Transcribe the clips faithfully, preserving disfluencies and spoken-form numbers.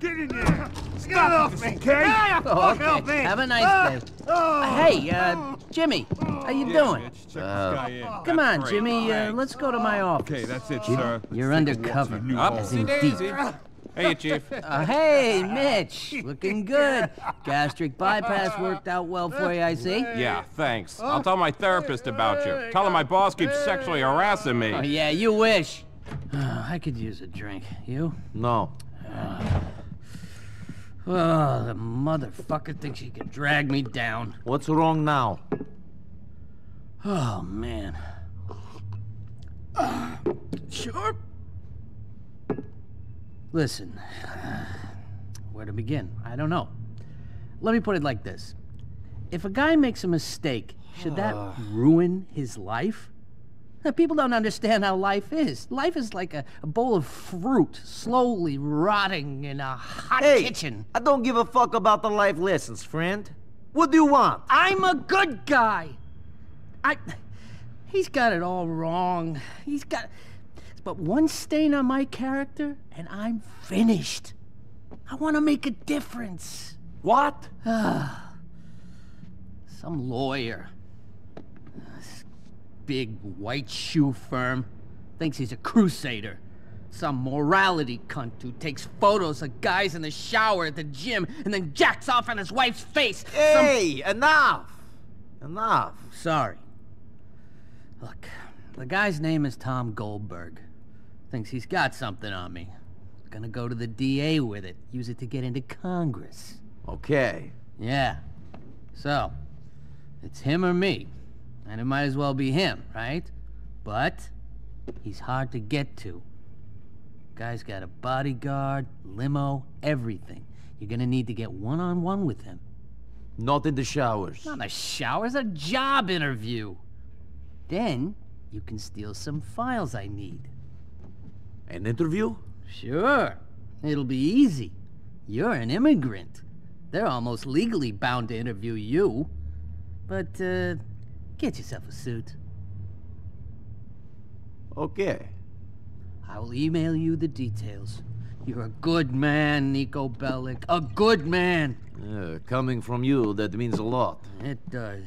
Get in there! Stop Get off me! Okay? Oh, okay. Help me. Have a nice day. Oh. Hey, uh, Jimmy, how you yeah, doing? Mitch, uh, come on, great. Jimmy, uh, let's go to my office. Okay, that's it, Jimmy, sir. You're undercover. As in deep. Hey, Chief. Uh, hey, Mitch. Looking good. Gastric bypass worked out well for you, I see. Yeah, thanks. I'll tell my therapist about you. Tell him my boss keeps sexually harassing me. Oh, yeah, you wish. Oh, I could use a drink. You? No. Uh, oh, the motherfucker thinks he can drag me down. What's wrong now? Oh, man. Uh, sure. Listen, uh, where to begin? I don't know. Let me put it like this. If a guy makes a mistake, should that ruin his life? People don't understand how life is. Life is like a, a bowl of fruit slowly rotting in a hot hey, kitchen. I don't give a fuck about the life lessons, friend. What do you want? I'm a good guy. I... He's got it all wrong. He's got... But one stain on my character, and I'm finished. I want to make a difference. What? Some lawyer. This big white shoe firm thinks he's a crusader. Some morality cunt who takes photos of guys in the shower at the gym and then jacks off on his wife's face. Hey, Some... enough. Enough. Sorry. Look, the guy's name is Tom Goldberg. Thinks he's got something on me. Gonna go to the D A with it. Use it to get into Congress. Okay. Yeah. So, it's him or me. And it might as well be him, right? But, he's hard to get to. Guy's got a bodyguard, limo, everything. You're gonna need to get one-on-one with him. Not in the showers. Not in the showers, a job interview. Then, you can steal some files I need. An interview? Sure. It'll be easy. You're an immigrant. They're almost legally bound to interview you. But, uh, get yourself a suit. Okay. I will email you the details. You're a good man, Niko Bellic. A good man! Uh, coming from you, that means a lot. It does.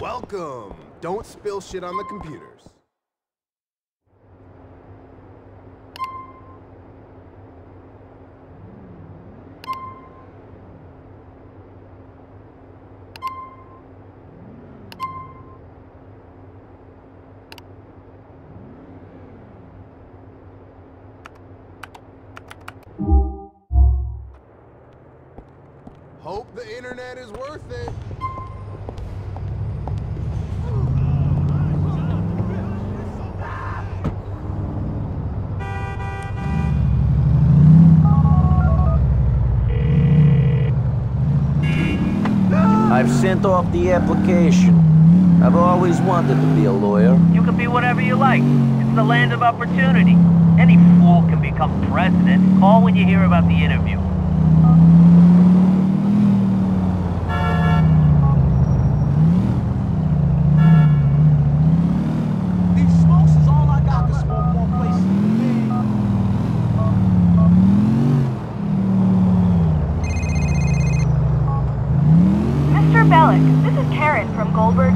Welcome! Don't spill shit on the computers. Hope the internet is worth it. I've sent off the application. I've always wanted to be a lawyer. You can be whatever you like. It's the land of opportunity. Any fool can become president. Call when you hear about the interview.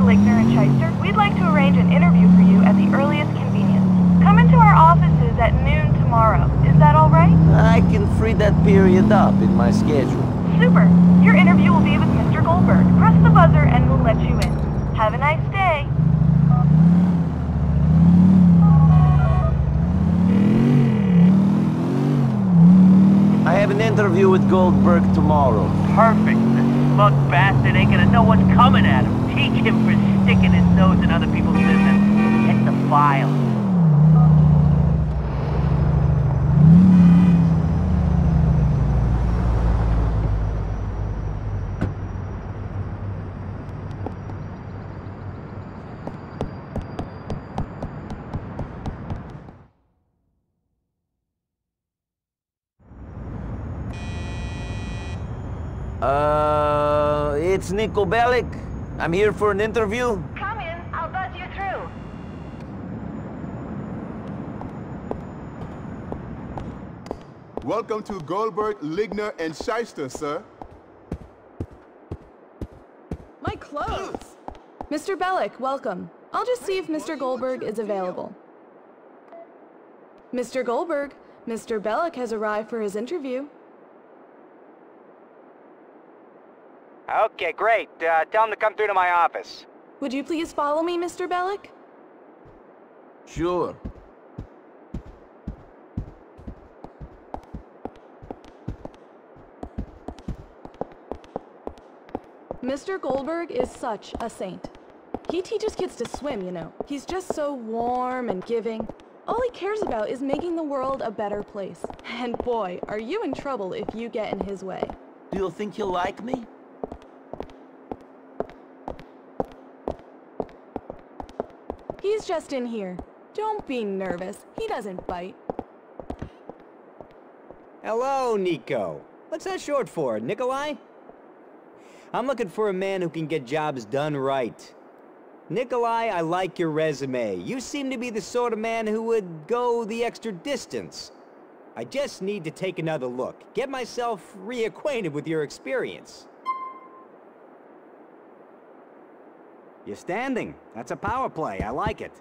Ligner and Shyster, we'd like to arrange an interview for you at the earliest convenience. Come into our offices at noon tomorrow. Is that all right? I can free that period up in my schedule. Super. Your interview will be with Mister Goldberg. Press the buzzer and we'll let you in. Have a nice day. I have an interview with Goldberg tomorrow. Perfect. This smug bastard ain't gonna know what's coming at him. Teach him for sticking his nose in other people's business. Get the file. Uh, it's Niko Bellic. I'm here for an interview. Come in, I'll buzz you through. Welcome to Goldberg, Ligner, and Shyster, sir. My clothes! Mister Bellic, welcome. I'll just see if Mister Goldberg is available. Mister Goldberg, Mister Bellic has arrived for his interview. Okay, great. Uh, tell him to come through to my office. Would you please follow me, Mister Bellic? Sure. Mister Goldberg is such a saint. He teaches kids to swim, you know. He's just so warm and giving. All he cares about is making the world a better place. And boy, are you in trouble if you get in his way. Do you think he'll like me? He's just in here. Don't be nervous. He doesn't bite. Hello, Niko. What's that short for, Nikolai? I'm looking for a man who can get jobs done right. Nikolai, I like your resume. You seem to be the sort of man who would go the extra distance. I just need to take another look. Get myself reacquainted with your experience. You're standing. That's a power play. I like it.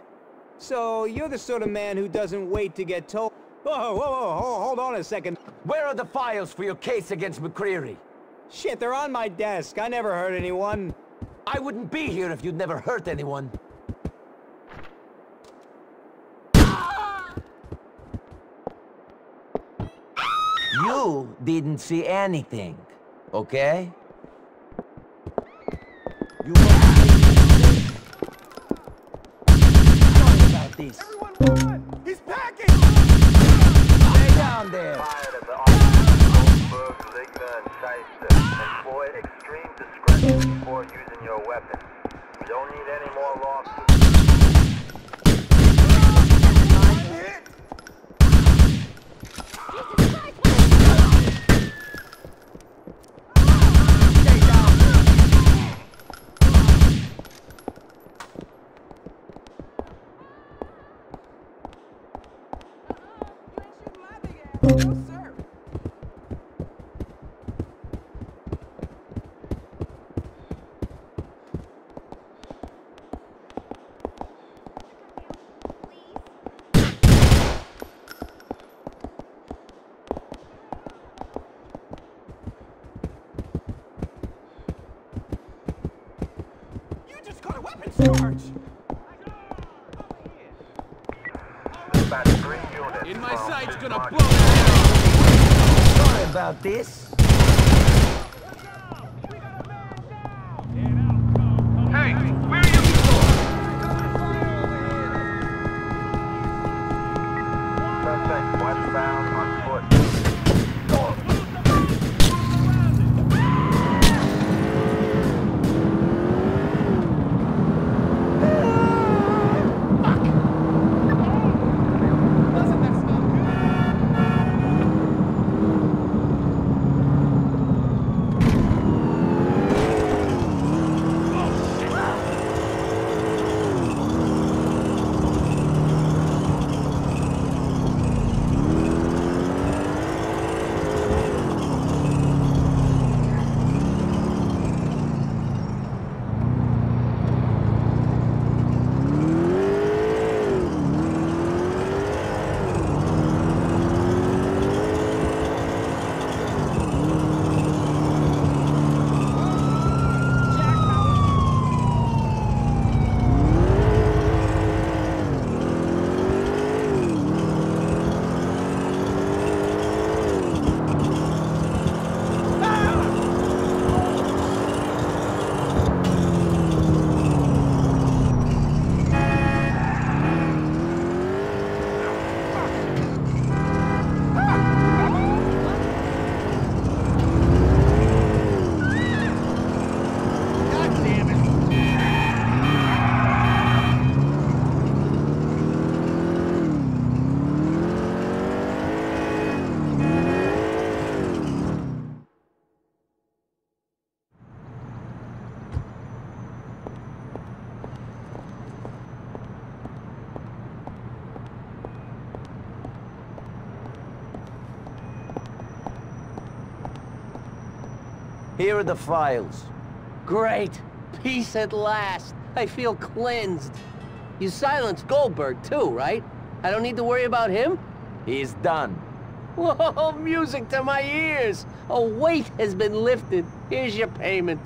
So, you're the sort of man who doesn't wait to get told... Whoa, whoa, whoa, whoa, hold on a second. Where are the files for your case against McCreary? Shit, they're on my desk. I never hurt anyone. I wouldn't be here if you'd never hurt anyone. You didn't see anything, okay? You These. Everyone run! He's packing! Stay down there! Tired of the Goldberg, Ligner, and Shyster. Employ extreme discretion before using your weapon. You don't need any more losses. Charge! In my sight's gonna blow it out! Sorry about this! Hey, where are you going? Suspect westbound on foot. Here are the files. Great. Peace at last. I feel cleansed. You silenced Goldberg too, right? I don't need to worry about him? He's done. Whoa, music to my ears. A weight has been lifted. Here's your payment.